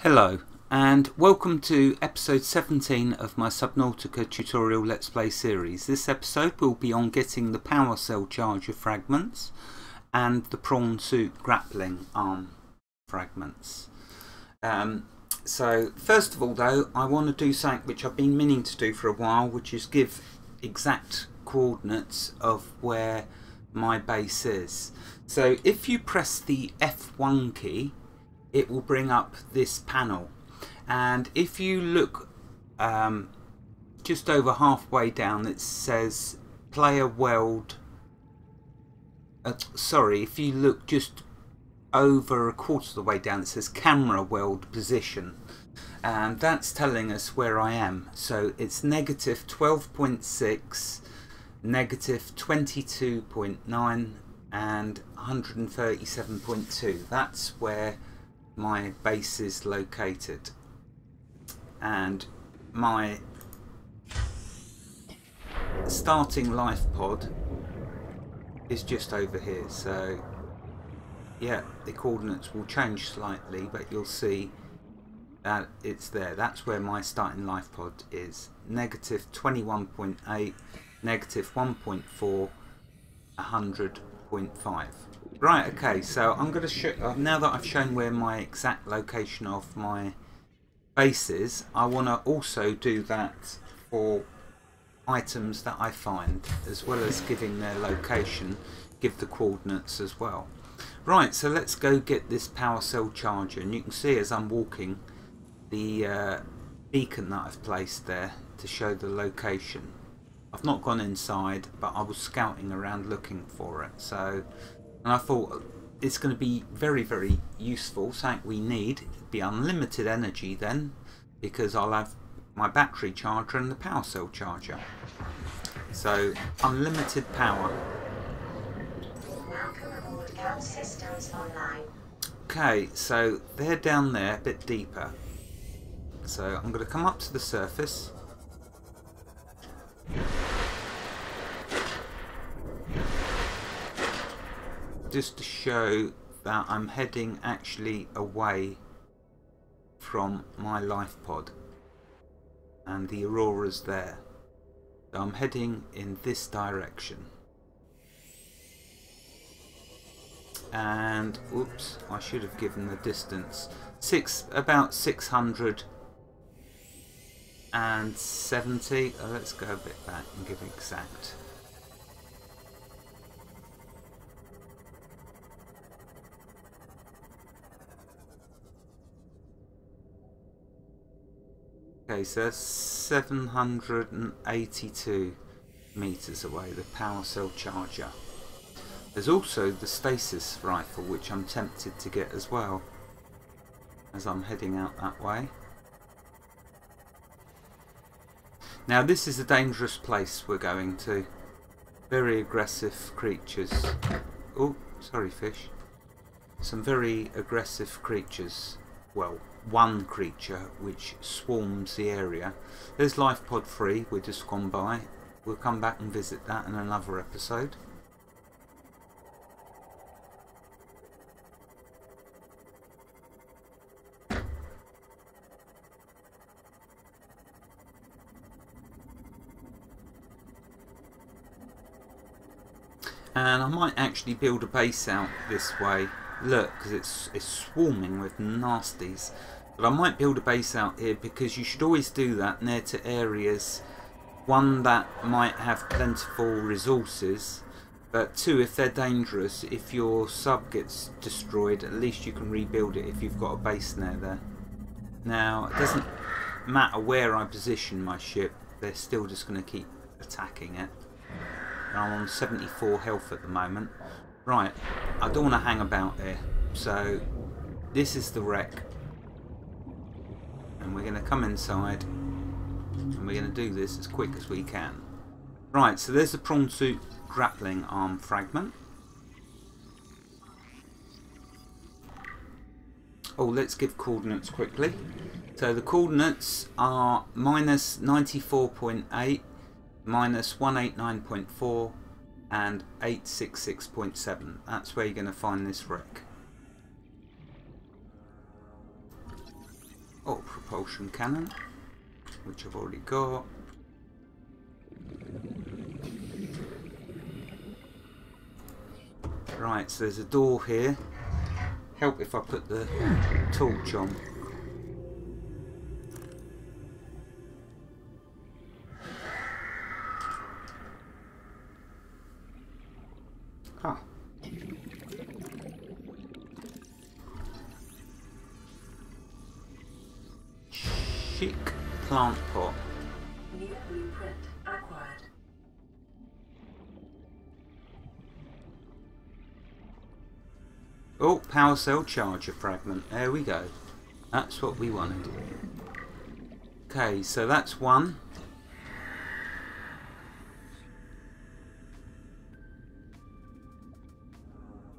Hello and welcome to episode 17 of my Subnautica tutorial Let's Play series. This episode will be on getting the power cell charger fragments and the prawn suit grappling arm fragments. So first of all though, I want to do something which I've been meaning to do for a while, which is give exact coordinates of where my base is. So if you press the F1 key, it will bring up this panel, and if you look just over halfway down, it says player world. Sorry, if you look just over a quarter of the way down, it says camera world position, and that's telling us where I am. So it's negative 12.6, negative 22.9 and 137.2. that's where my base is located, and my starting life pod is just over here. So yeah, the coordinates will change slightly, but you'll see that it's there. That's where my starting life pod is. Negative 21.8, negative 1.4, 100.5. Right, okay, so I'm going to show, now that I've shown where my exact location of my base is, I want to also do that for items that I find, as well as giving their location, give the coordinates as well. Right, so let's go get this power cell charger, and you can see as I'm walking the beacon that I've placed there to show the location. I've not gone inside, but I was scouting around looking for it, so... And I thought it's going to be very, very useful, something we need. It'd be unlimited energy then, because I'll have my battery charger and the power cell charger. So, unlimited power. Welcome aboard, count systems online. Okay, so they're down there, a bit deeper. So I'm going to come up to the surface. Just to show that I'm heading actually away from my life pod, and the aurora's there, so I'm heading in this direction. And oops, I should have given the distance, about 670. Oh, let's go a bit back and give exact. Okay, so that's 782 meters away, the power cell charger. There's also the stasis rifle, which I'm tempted to get as well, as I'm heading out that way. Now this is a dangerous place we're going to. Very aggressive creatures. Oh, sorry fish. Some very aggressive creatures. Well, one creature which swarms the area. There's Life Pod 3 we've just gone by. We'll come back and visit that in another episode. And I might actually build a base out this way. Look, because it's swarming with nasties. But I might build a base out here, because you should always do that near to areas, one, that might have plentiful resources, but two, if they're dangerous, if your sub gets destroyed, at least you can rebuild it if you've got a base near there. Now, it doesn't matter where I position my ship, they're still just going to keep attacking it. And I'm on 74 health at the moment. Right, I don't want to hang about here, so this is the wreck. And we're going to come inside, and we're going to do this as quick as we can. Right, so there's the prawn suit grappling arm fragment. Oh, let's give coordinates quickly. So the coordinates are minus 94.8, minus 189.4, and 866.7. That's where you're going to find this wreck. propulsion cannon, which I've already got. Right, so there's a door here. Help if I put the torch on. Ah. Chic plant pot. New blueprint acquired. Oh, power cell charger fragment. There we go. That's what we wanted. Okay, so that's one.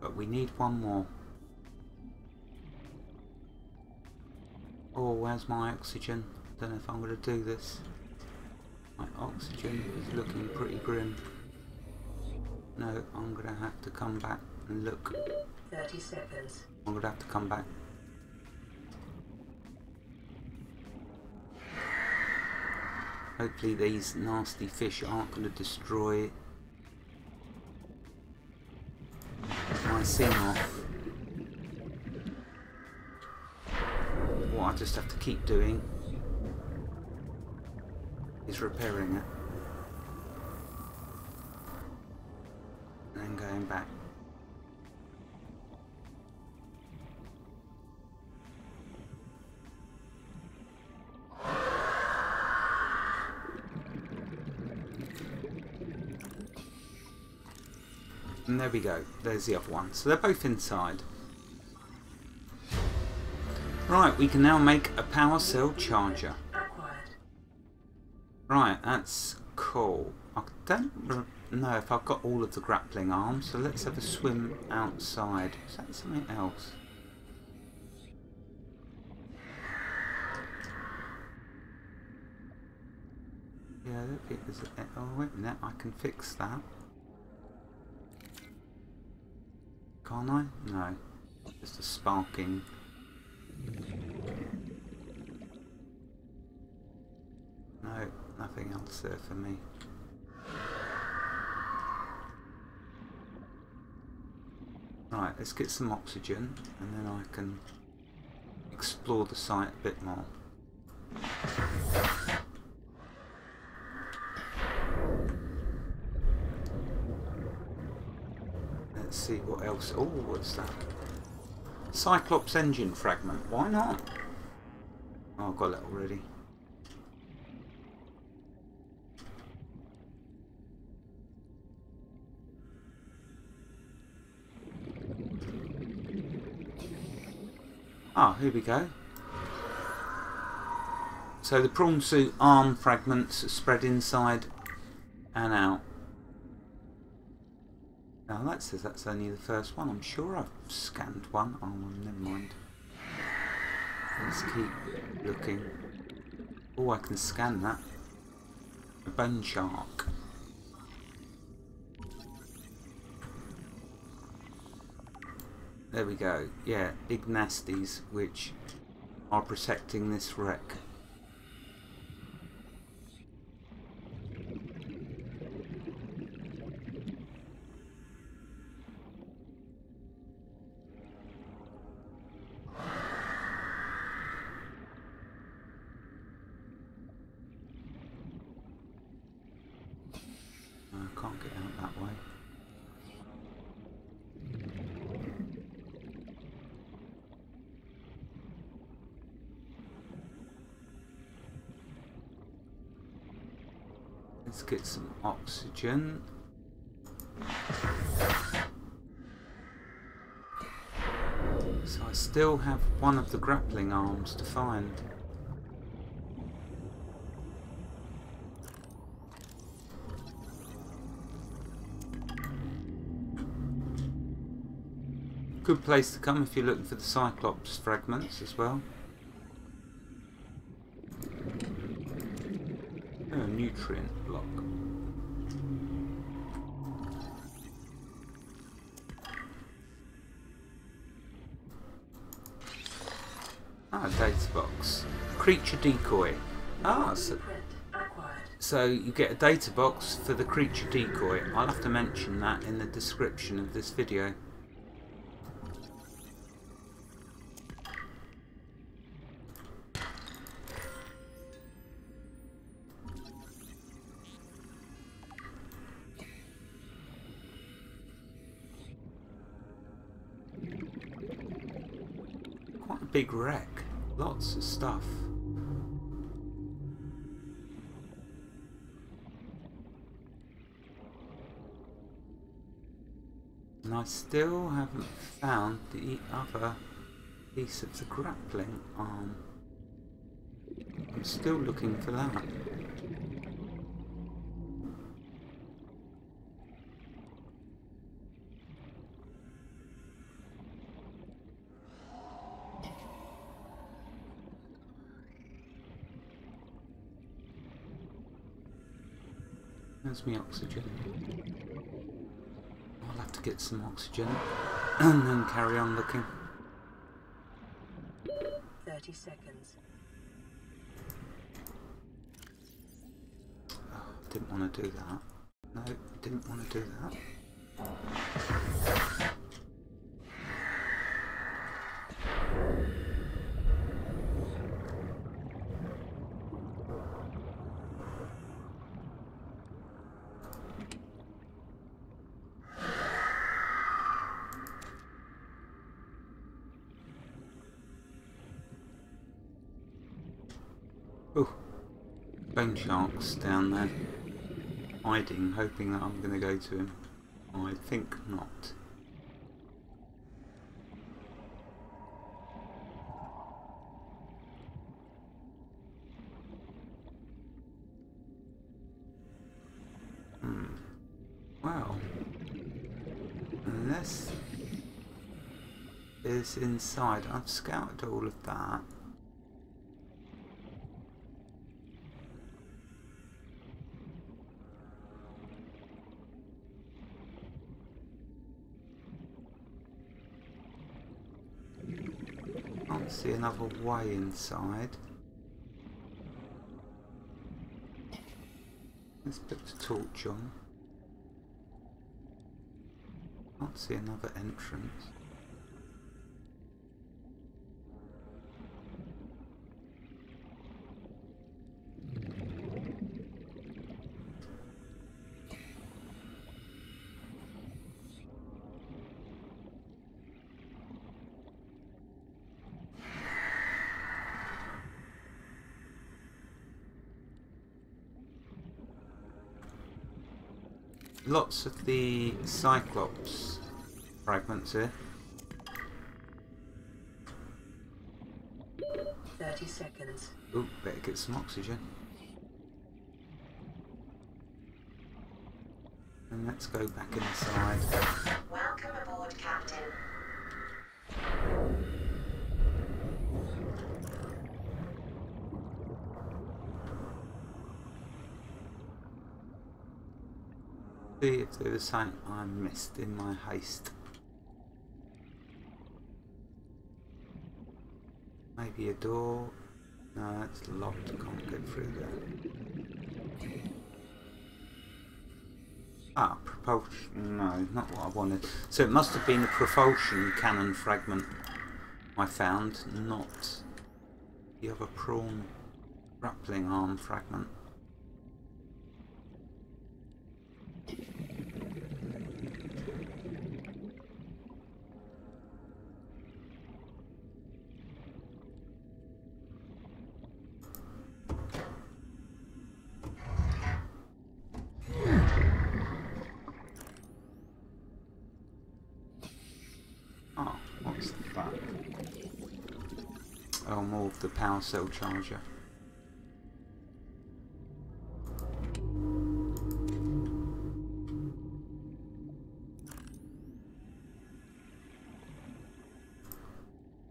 But we need one more. Oh, where's my oxygen? Don't know if I'm going to do this. My oxygen is looking pretty grim. No, I'm going to have to come back and look. 30 seconds. I'm going to have to come back. Hopefully these nasty fish aren't going to destroy it. My Seamoth. What I just have to keep doing is repairing it. And then going back. And there we go, there's the other one. So they're both inside. Right, we can now make a power cell charger. Right, that's cool. I don't know if I've got all of the grappling arms, so let's have a swim outside. Is that something else? Yeah, there's a... Oh, wait a minute, I can fix that. Can't I? No. It's the sparking. No, nothing else there for me. Right, let's get some oxygen and then I can explore the site a bit more. See what else. Oh, what's that? Cyclops engine fragment. Why not? Oh, I've got that already. Ah, here we go. So the prawn suit arm fragments spread inside and out. Now that says that's only the first one. I'm sure I've scanned one. Oh, never mind. Let's keep looking. Oh, I can scan that. A bone shark. There we go. Yeah, ignastes, which are protecting this wreck. Let's get some oxygen. So I still have one of the grappling arms to find. Good place to come if you're looking for the Cyclops fragments as well. Oh, nutrient block. Oh, and data box. Creature decoy. Ah, so you get a data box for the creature decoy. I'll have to mention that in the description of this video. Quite a big wreck. Lots of stuff. And I still haven't found the other piece of the grappling arm. I'm still looking for that. There's my oxygen. I'll have to get some oxygen and then carry on looking. 30 seconds. Oh, didn't want to do that. No, didn't want to do that. Bone shark's down there, hiding, hoping that I'm going to go to him. I think not. Wow. Unless it's inside. I've scouted all of that. See another way inside. Let's put the torch on. Can't see another entrance. Lots of the Cyclops fragments here. 30 seconds. Ooh, better get some oxygen. And let's go back inside. Welcome aboard, Captain. See if there was something I missed in my haste. Maybe a door. No, it's locked. I can't get through there. Ah, propulsion. No, not what I wanted. So it must have been a propulsion cannon fragment I found, not the other prawn grappling arm fragment. Oh, more of the power cell charger.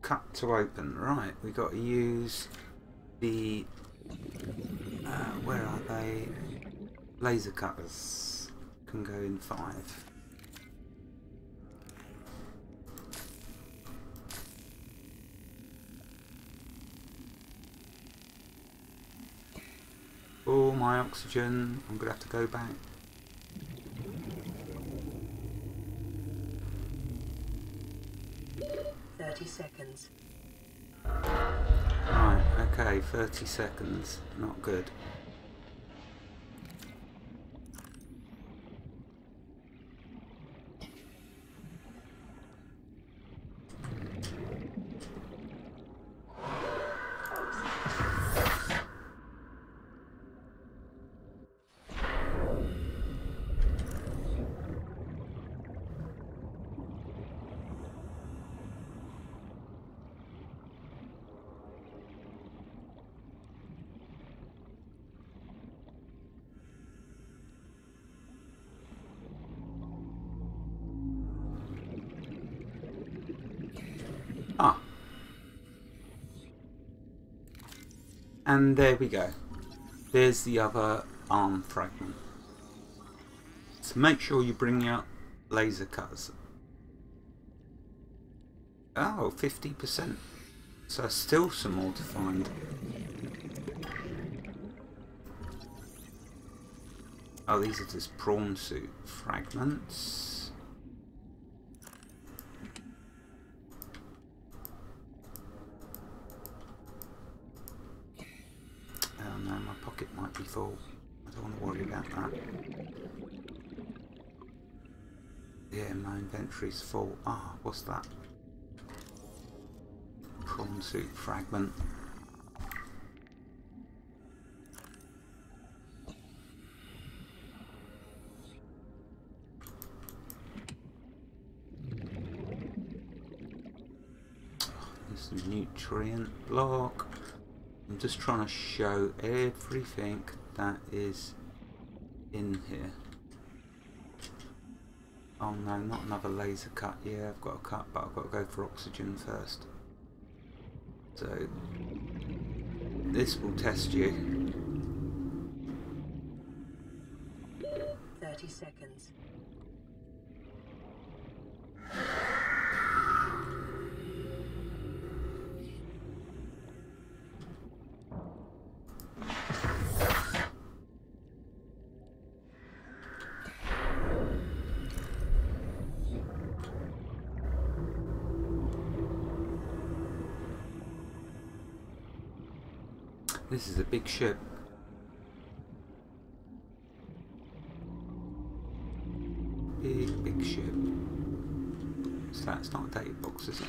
Cut to open. Right, we got to use the where are they? Laser cutters can go in 5. my oxygen. I'm going to have to go back. Seconds. Right, okay, 30 seconds. Not good. And there we go. There's the other arm fragment. So make sure you bring out laser cutters. Oh, 50%. So still some more to find. Oh, these are just prawn suit fragments. I don't want to worry about that. Yeah, my inventory's full. Ah, what's that? Prawn suit fragment. There's the nutrient block. I'm just trying to show everything that is in here. Oh no, not another laser cut. Yeah, I've got a cut, but I've got to go for oxygen first. So this will test you. 30 seconds. This is a big ship. Big, big ship. So that's not a data box, is it?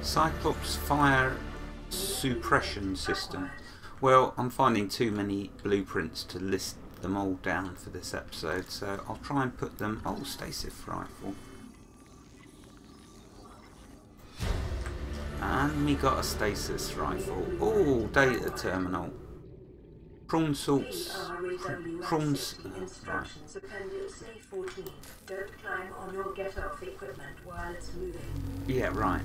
Cyclops fire suppression system. Well, I'm finding too many blueprints to list them all down for this episode, so I'll try and put them... Oh, stasis rifle. And we got a stasis rifle. Oh, data terminal. Prawn salts. Prawns. Right. Yeah, right.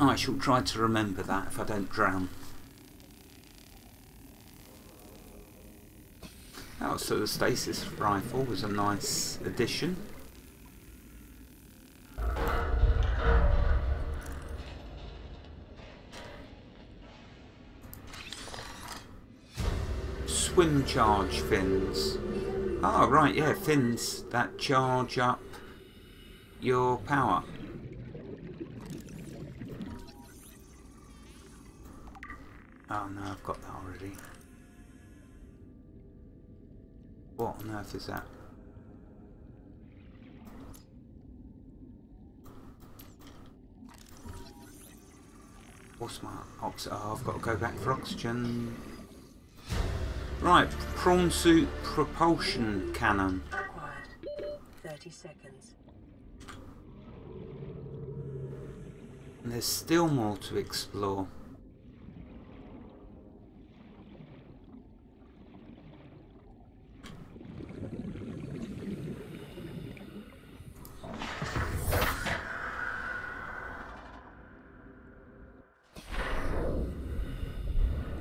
I shall try to remember that if I don't drown. Oh, so the stasis rifle was a nice addition. Swim charge fins. Oh right, yeah, fins that charge up your power. Oh no, I've got that already. What on earth is that? What's my oxygen? Oh, I've got to go back for oxygen. Right, prawn suit propulsion cannon. 30 seconds. And there's still more to explore.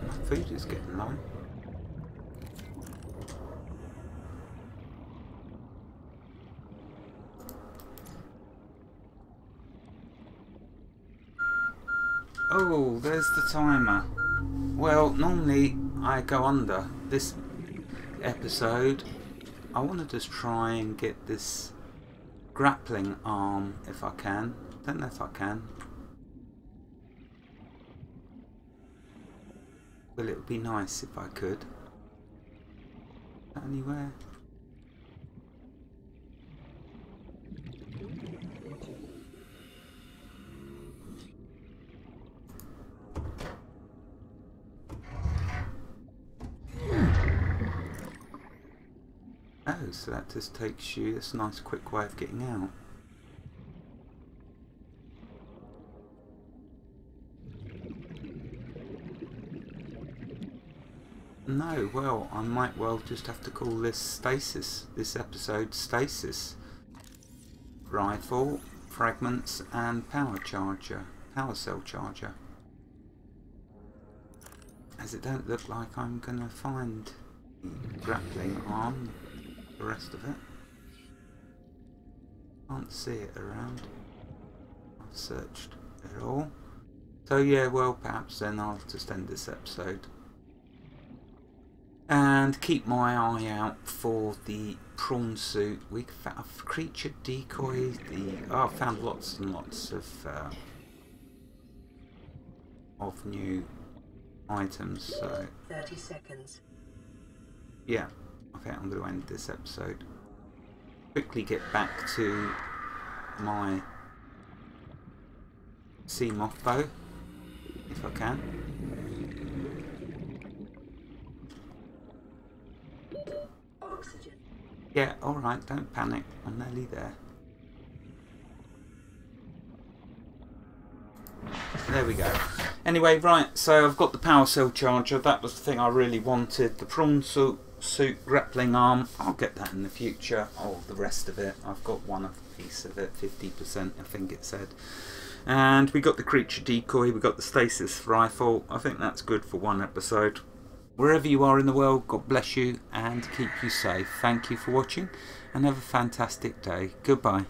My food is getting low. Oh, there's the timer. Well, normally I go under this episode, I want to just try and get this grappling arm if I can. Don't know if I can. Well, it would be nice if I could. Not anywhere. Oh, so that just takes you, that's a nice quick way of getting out. No, well, I might well just have to call this stasis, this episode stasis rifle, fragments and power cell charger. As it don't look like I'm gonna find the grappling arm, the rest of it. Can't see it around. I've searched it all. So yeah, well, perhaps then I'll just end this episode. And keep my eye out for the prawn suit. We found creature decoy. I found lots and lots of new items. So 30 seconds. Yeah, I think I'm going to end this episode. Quickly get back to my Seamoth bow if I can. Yeah, alright, don't panic, I'm nearly there. There we go. Anyway, right, so I've got the power cell charger, that was the thing I really wanted. The prawn suit grappling arm, I'll get that in the future. Oh, the rest of it, I've got one piece of it, 50% I think it said. And we got the creature decoy, we got the stasis rifle, I think that's good for one episode. Wherever you are in the world, God bless you and keep you safe. Thank you for watching and have a fantastic day. Goodbye.